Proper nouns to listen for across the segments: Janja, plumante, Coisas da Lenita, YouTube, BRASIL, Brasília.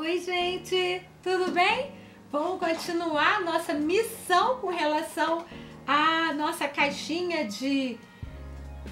Oi gente, tudo bem? Vamos continuar nossa missão com relação à nossa caixinha de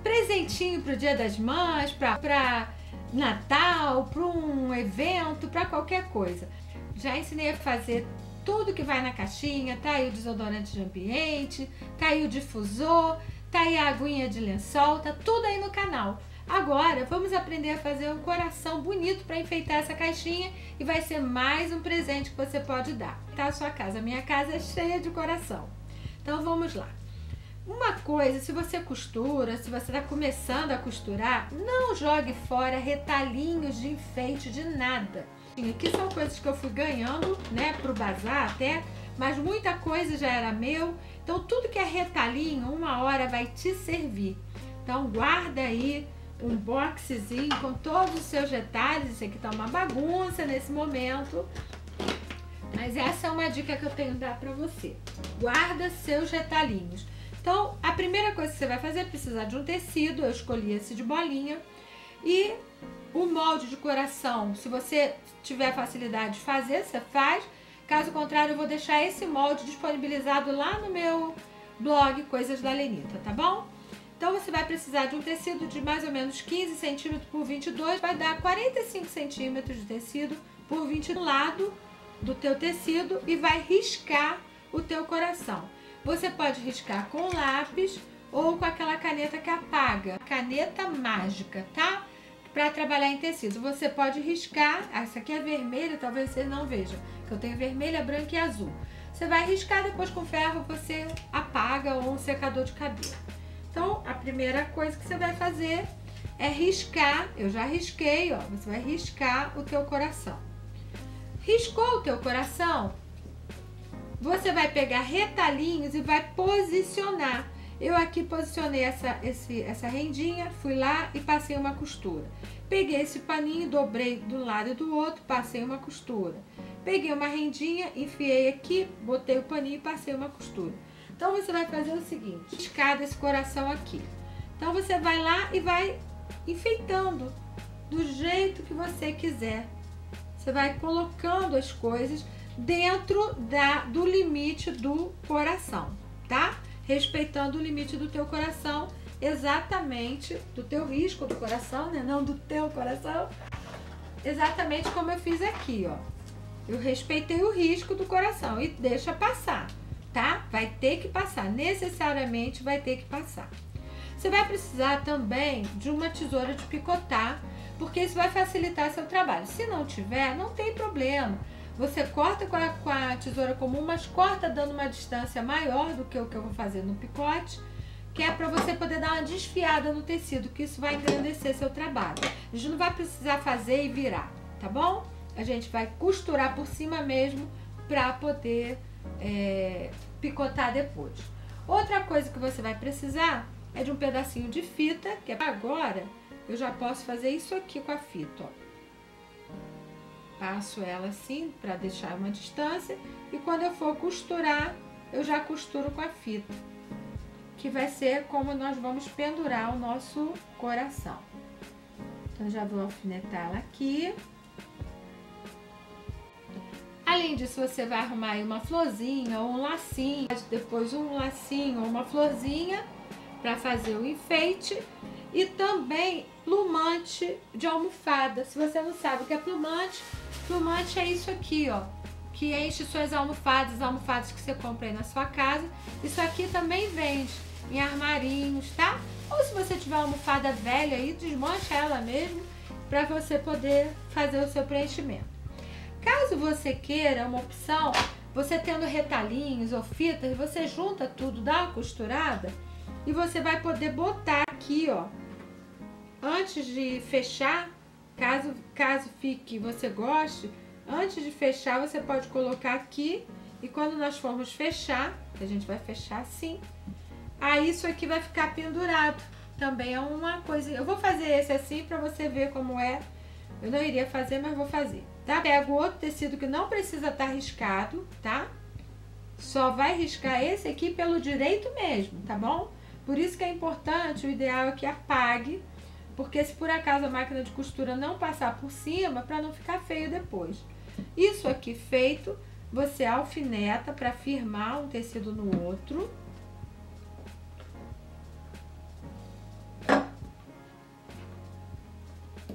presentinho para o Dia das Mães, para Natal, para um evento, para qualquer coisa. Já ensinei a fazer tudo que vai na caixinha, tá aí o desodorante de ambiente, tá aí o difusor, tá aí a aguinha de lençol, tá tudo aí no canal. Agora vamos aprender a fazer um coração bonito para enfeitar essa caixinha e vai ser mais um presente que você pode dar, tá? A sua casa, a minha casa é cheia de coração. Então vamos lá. Uma coisa, se você costura, se você está começando a costurar, não jogue fora retalhinhos de enfeite de nada. Aqui são coisas que eu fui ganhando, né, pro bazar até, mas muita coisa já era meu. Então tudo que é retalhinho, uma hora vai te servir. Então guarda aí um boxezinho com todos os seus detalhes. Isso aqui tá uma bagunça nesse momento, mas essa é uma dica que eu tenho que dar pra você. Guarda seus retalhinhos. Então, a primeira coisa que você vai fazer é precisar de um tecido. Eu escolhi esse de bolinha. E o molde de coração, se você tiver facilidade de fazer, você faz. Caso contrário, eu vou deixar esse molde disponibilizado lá no meu blog Coisas da Lenita, tá bom? Então você vai precisar de um tecido de mais ou menos 15 cm por 22, vai dar 45 cm de tecido por 20 do lado do teu tecido e vai riscar o teu coração. Você pode riscar com lápis ou com aquela caneta que apaga, caneta mágica, tá? Para trabalhar em tecido, você pode riscar. Essa aqui é vermelha, talvez você não veja, que eu tenho vermelha, branca e azul. Você vai riscar, depois com ferro você apaga ou um secador de cabelo. Então, a primeira coisa que você vai fazer é riscar. Eu já risquei, ó. Você vai riscar o teu coração. Riscou o teu coração? Você vai pegar retalhinhos e vai posicionar. Eu aqui posicionei essa rendinha, fui lá e passei uma costura. Peguei esse paninho, dobrei do lado e do outro, passei uma costura. Peguei uma rendinha, enfiei aqui, botei o paninho e passei uma costura. Então você vai fazer o seguinte, riscar esse coração aqui. Então você vai lá e vai enfeitando do jeito que você quiser. Você vai colocando as coisas dentro do limite do coração, tá? Respeitando o limite do teu coração, exatamente do teu risco do coração, né? Não do teu coração. Exatamente como eu fiz aqui, ó. Eu respeitei o risco do coração e deixa passar. Tá? Vai ter que passar, necessariamente vai ter que passar. Você vai precisar também de uma tesoura de picotar, porque isso vai facilitar seu trabalho. Se não tiver, não tem problema. Você corta com a tesoura comum, mas corta dando uma distância maior do que o que eu vou fazer no picote, que é para você poder dar uma desfiada no tecido, que isso vai engrandecer seu trabalho. A gente não vai precisar fazer e virar, tá bom? A gente vai costurar por cima mesmo para poder picotar depois. Outra coisa que você vai precisar é de um pedacinho de fita, que agora eu já posso fazer isso aqui com a fita, ó. Passo ela assim para deixar uma distância e quando eu for costurar, eu já costuro com a fita, que vai ser como nós vamos pendurar o nosso coração. Então já vou alfinetar ela aqui. Além disso, você vai arrumar aí uma florzinha ou um lacinho, depois um lacinho ou uma florzinha para fazer o enfeite e também plumante de almofada. Se você não sabe o que é plumante, plumante é isso aqui, ó, que enche suas almofadas que você compra aí na sua casa. Isso aqui também vende em armarinhos, tá? Ou se você tiver uma almofada velha aí, desmancha ela mesmo para você poder fazer o seu preenchimento. Caso você queira uma opção, você tendo retalhinhos ou fitas, você junta tudo, dá uma costurada e você vai poder botar aqui, ó, antes de fechar, caso fique, você goste, antes de fechar você pode colocar aqui e quando nós formos fechar, a gente vai fechar assim, aí isso aqui vai ficar pendurado. Também é uma coisa, eu vou fazer esse assim para você ver como é. Eu não iria fazer, mas vou fazer, tá? Pego outro tecido que não precisa estar riscado, tá? Só vai riscar esse aqui pelo direito mesmo, tá bom? Por isso que é importante, o ideal é que apague, porque se por acaso a máquina de costura não passar por cima, pra não ficar feio depois. Isso aqui feito, você alfineta para firmar um tecido no outro.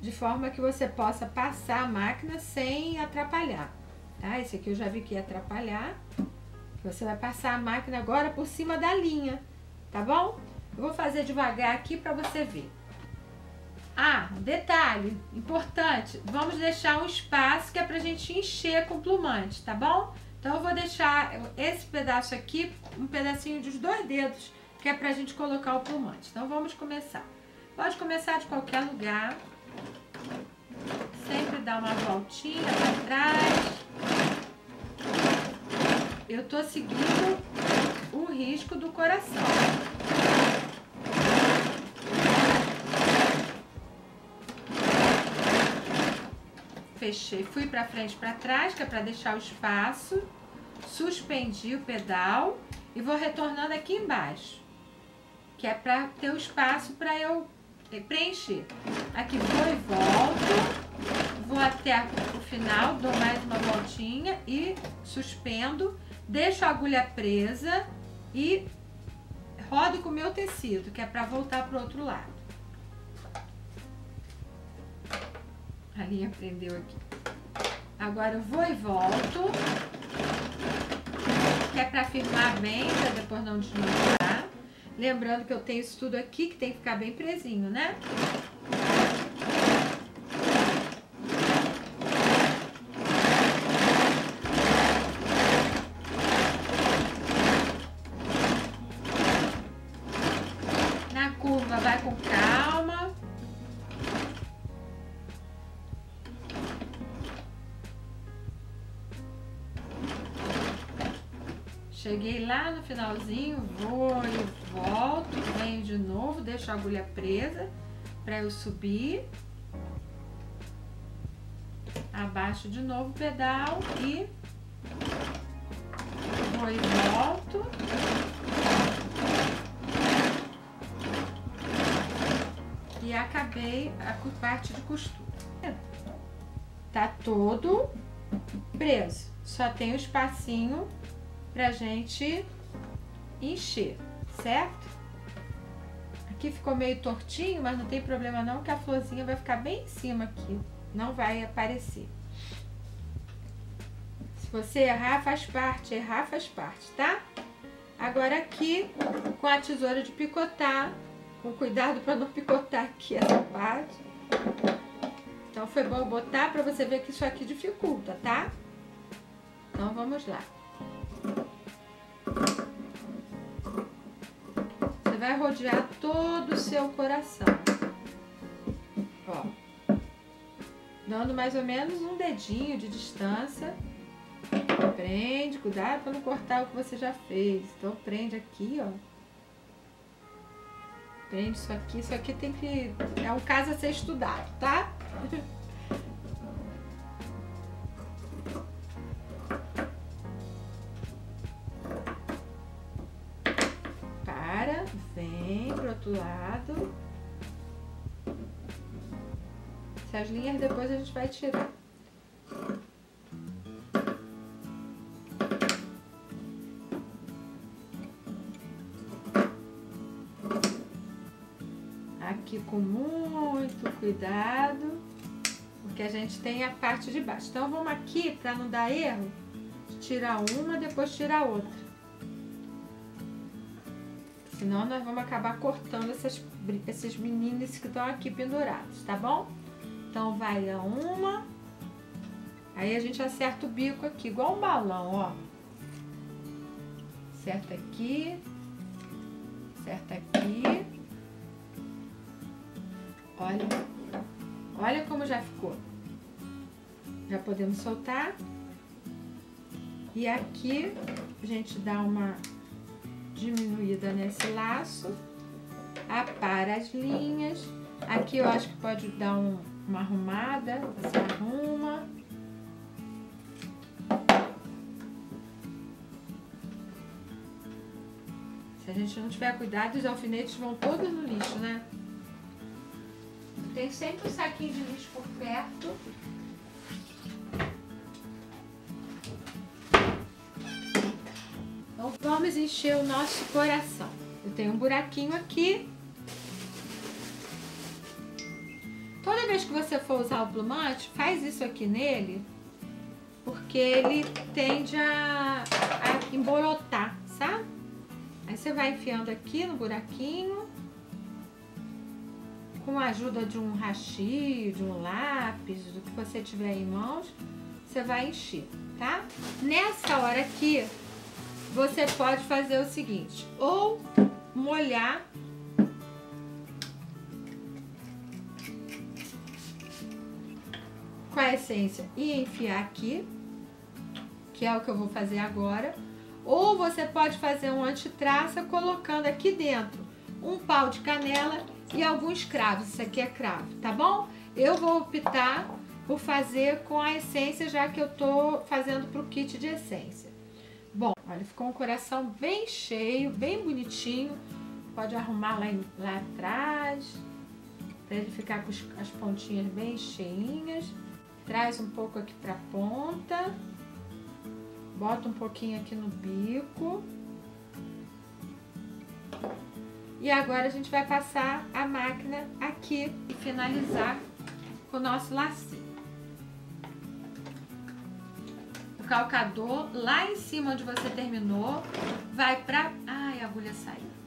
De forma que você possa passar a máquina sem atrapalhar, tá? Esse aqui eu já vi que ia atrapalhar. Você vai passar a máquina agora por cima da linha, tá bom? Eu vou fazer devagar aqui para você ver. Ah, detalhe importante, vamos deixar um espaço que é pra gente encher com plumante, tá bom? Então eu vou deixar esse pedaço aqui, um pedacinho dos 2 dedos, que é pra gente colocar o plumante. Então vamos começar. Pode começar de qualquer lugar. Sempre dá uma voltinha para trás. Eu tô seguindo o risco do coração. Fechei, fui para frente, para trás, que é para deixar o espaço. Suspendi o pedal e vou retornando aqui embaixo, que é para ter o espaço para eu preencher. Aqui vou e volto, vou até o final, dou mais uma voltinha e suspendo, deixo a agulha presa e rodo com o meu tecido, que é para voltar para o outro lado. A linha prendeu aqui. Agora eu vou e volto, que é para firmar bem, para depois não desmanchar. Lembrando que eu tenho isso tudo aqui, que tem que ficar bem presinho, né? Na curva vai com calma. Cheguei lá no finalzinho, vou e volto, venho de novo, deixo a agulha presa para eu subir. Abaixo de novo o pedal e vou e volto. E acabei a parte de costura. Tá todo preso, só tem o espacinho pra gente encher, certo? Aqui ficou meio tortinho, mas não tem problema não, que a florzinha vai ficar bem em cima aqui, não vai aparecer. Se você errar faz parte, tá? Agora aqui, com a tesoura de picotar, com cuidado pra não picotar aqui essa parte. Então foi bom eu botar pra você ver que isso aqui dificulta, tá? Então vamos lá. Você vai rodear todo o seu coração, ó, dando mais ou menos um dedinho de distância. Prende, cuidado para não cortar o que você já fez. Então prende aqui, ó, prende isso aqui. Isso aqui tem que, é um caso a ser estudado, tá? Vem pro outro lado. Essas linhas depois a gente vai tirar. Aqui com muito cuidado, porque a gente tem a parte de baixo. Então vamos aqui, para não dar erro, tira uma, depois tira a outra. Senão nós vamos acabar cortando esses meninos que estão aqui pendurados, tá bom? Então vai a uma, aí a gente acerta o bico aqui, igual um balão, ó. Acerta aqui, acerta aqui. Olha, olha como já ficou. Já podemos soltar. E aqui a gente dá uma diminuída nesse laço, apara as linhas. Aqui eu acho que pode dar uma arrumada, você arruma. Se a gente não tiver cuidado, os alfinetes vão todos no lixo, né? Tem sempre um saquinho de lixo por perto. vamos encher o nosso coração. Eu tenho um buraquinho aqui. Toda vez que você for usar o plumante, faz isso aqui nele, porque ele tende a embolotar, sabe? Aí você vai enfiando aqui no buraquinho, com a ajuda de um hashi, de um lápis, do que você tiver em mãos, você vai encher, tá? Nessa hora aqui, você pode fazer o seguinte, ou molhar com a essência e enfiar aqui, que é o que eu vou fazer agora, ou você pode fazer um antitraça colocando aqui dentro um pau de canela e alguns cravos, isso aqui é cravo, tá bom? Eu vou optar por fazer com a essência, já que eu tô fazendo pro kit de essência. Bom, olha, ficou um coração bem cheio, bem bonitinho, pode arrumar lá atrás, para ele ficar com as pontinhas bem cheinhas. Traz um pouco aqui pra ponta, bota um pouquinho aqui no bico. E agora a gente vai passar a máquina aqui e finalizar com o nosso lacinho. O calcador, lá em cima onde você terminou, vai pra... Ai, a agulha saiu.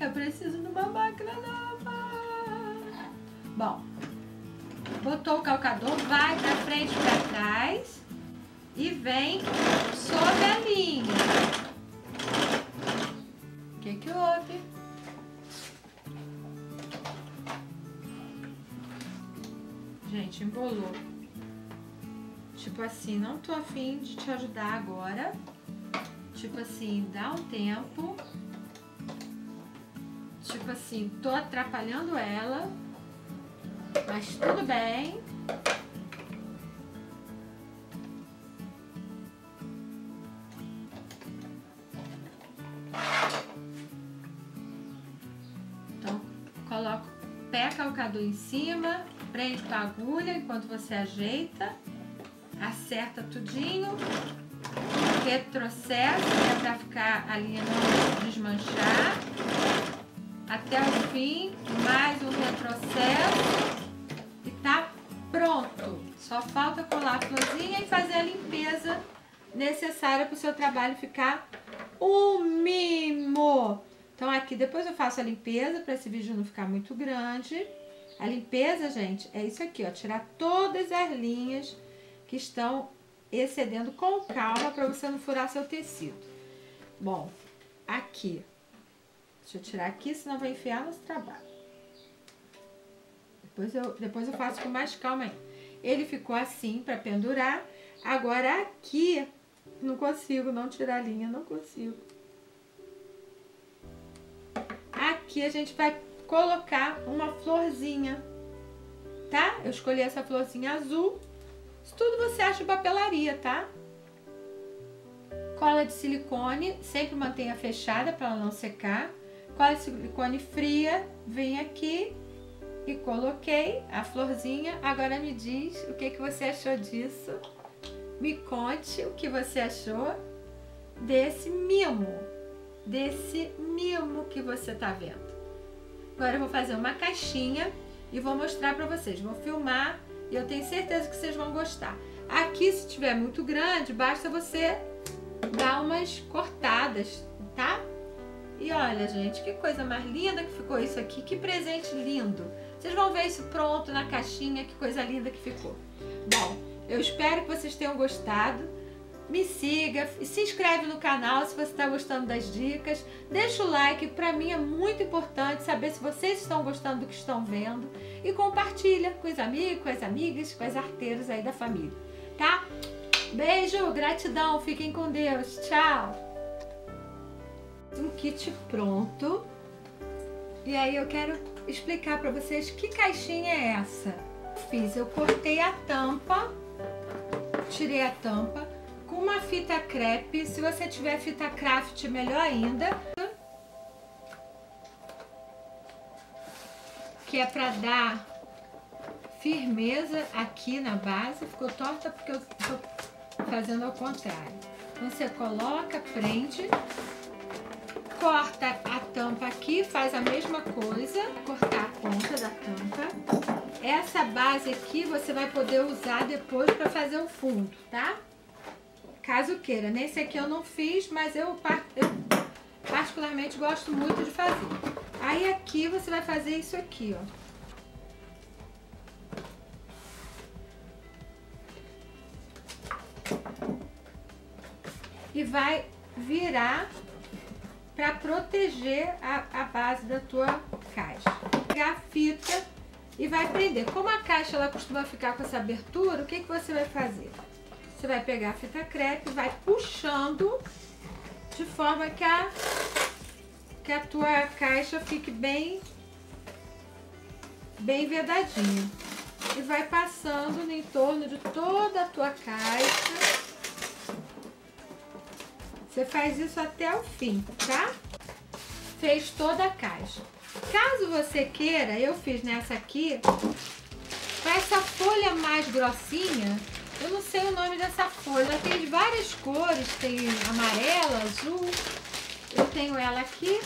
Eu preciso de uma máquina nova. Bom, botou o calcador, vai pra frente e pra trás. E vem sobre a linha. O que houve? Gente, embolou. Tipo assim, não tô afim de te ajudar agora. Tipo assim, dá um tempo. Tipo assim, tô atrapalhando ela. Mas tudo bem. Coloco o pé calcador em cima, prende com a agulha enquanto você ajeita, acerta tudinho, retrocessa, que é pra ficar a linha não desmanchar, até o fim, mais um retrocesso e tá pronto. Só falta colar a florzinha e fazer a limpeza necessária para o seu trabalho ficar um mimo. Então aqui depois eu faço a limpeza para esse vídeo não ficar muito grande. A limpeza, gente, é isso aqui, ó. Tirar todas as linhas que estão excedendo com calma para você não furar seu tecido. Bom, aqui. Deixa eu tirar aqui, senão vai enfiar no trabalho. Depois eu faço com mais calma aí. Ele ficou assim para pendurar. Agora aqui, não consigo não tirar a linha, não consigo. Aqui a gente vai colocar uma florzinha, tá? Eu escolhi essa florzinha azul. Isso tudo você acha em papelaria, tá? Cola de silicone, sempre mantenha fechada para ela não secar. Cola de silicone fria, vem aqui e coloquei a florzinha. Agora me diz o que você achou disso. Me conte o que você achou desse mimo. Desse mimo que você tá vendo. Agora eu vou fazer uma caixinha e vou mostrar pra vocês. Vou filmar e eu tenho certeza que vocês vão gostar. Aqui, se tiver muito grande, basta você dar umas cortadas, tá? E olha, gente, que coisa mais linda que ficou isso aqui. Que presente lindo. Vocês vão ver isso pronto na caixinha. Que coisa linda que ficou. Bom, eu espero que vocês tenham gostado. Me siga, se inscreve no canal se você está gostando das dicas. Deixa o like, para mim é muito importante saber se vocês estão gostando do que estão vendo. E compartilha com os amigos, com as amigas, com as arteiras aí da família, tá? Beijo, gratidão, fiquem com Deus, tchau! Um kit pronto. E aí eu quero explicar para vocês que caixinha é essa. Eu cortei a tampa, tirei a tampa. Uma fita crepe, se você tiver fita craft, melhor ainda. Que é pra dar firmeza aqui na base. Ficou torta porque eu tô fazendo ao contrário. Então, você coloca, prende, corta a tampa aqui, faz a mesma coisa, cortar a ponta da tampa. Essa base aqui você vai poder usar depois para fazer o fundo, tá? Caso queira. Nesse aqui eu não fiz, mas eu particularmente gosto muito de fazer. Aí aqui você vai fazer isso aqui, ó. E vai virar para proteger a base da tua caixa. Pegar a fita e vai prender. Como a caixa ela costuma ficar com essa abertura, o que que você vai fazer? Você vai pegar a fita crepe e vai puxando de forma que a tua caixa fique bem vedadinha. E vai passando no entorno de toda a tua caixa. Você faz isso até o fim, tá? Fez toda a caixa. Caso você queira, eu fiz nessa aqui, com essa folha mais grossinha, eu não sei o nome dessa folha, ela tem de várias cores, tem amarela, azul, eu tenho ela aqui,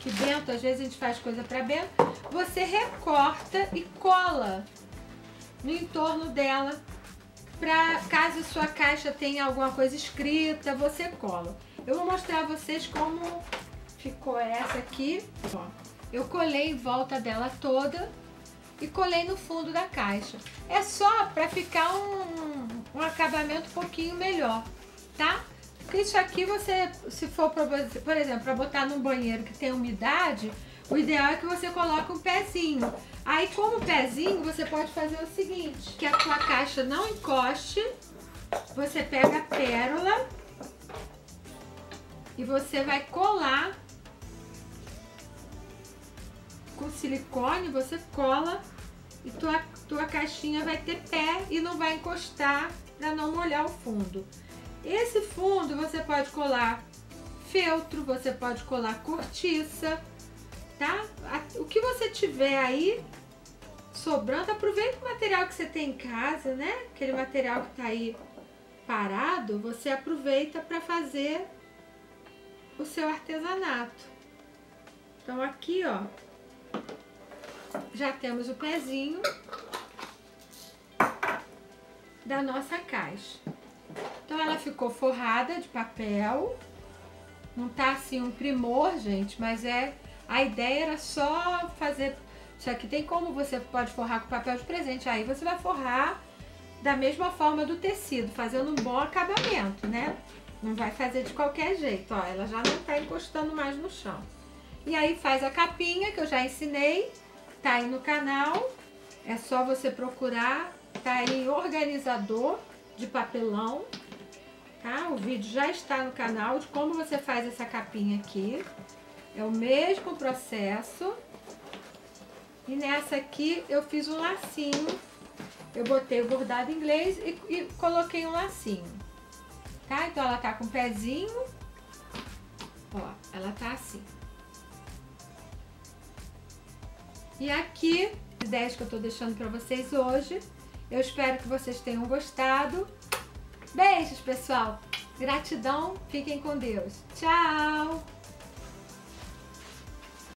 que dentro, às vezes a gente faz coisa pra dentro, você recorta e cola no entorno dela. Pra, caso sua caixa tenha alguma coisa escrita, você cola. Eu vou mostrar a vocês como ficou essa aqui. Ó, eu colei em volta dela toda e colei no fundo da caixa. É só para ficar um acabamento um pouquinho melhor, tá? Porque isso aqui você, se for, por exemplo, para botar num banheiro que tem umidade, o ideal é que você coloque um pezinho. Aí, como pezinho, você pode fazer o seguinte, que a sua caixa não encoste, você pega a pérola e você vai colar com silicone, você cola e tua caixinha vai ter pé e não vai encostar para não molhar o fundo. Esse fundo você pode colar feltro, você pode colar cortiça, tá? O que você tiver aí sobrando, aproveita o material que você tem em casa, né? Aquele material que tá aí parado, você aproveita para fazer o seu artesanato. Então aqui, ó, já temos o pezinho da nossa caixa. Então ela ficou forrada de papel, não tá assim um primor, gente, mas é... A ideia era só fazer, só que tem como você pode forrar com papel de presente, aí você vai forrar da mesma forma do tecido, fazendo um bom acabamento, né? Não vai fazer de qualquer jeito, ó, ela já não tá encostando mais no chão. E aí faz a capinha, que eu já ensinei, tá aí no canal, é só você procurar, tá aí organizador de papelão, tá? O vídeo já está no canal de como você faz essa capinha aqui. É o mesmo processo. E nessa aqui eu fiz um lacinho. Eu botei o bordado inglês e coloquei um lacinho. Tá? Então ela tá com o pezinho. Ó, ela tá assim. E aqui, ideias que eu tô deixando pra vocês hoje. Eu espero que vocês tenham gostado. Beijos, pessoal. Gratidão. Fiquem com Deus. Tchau!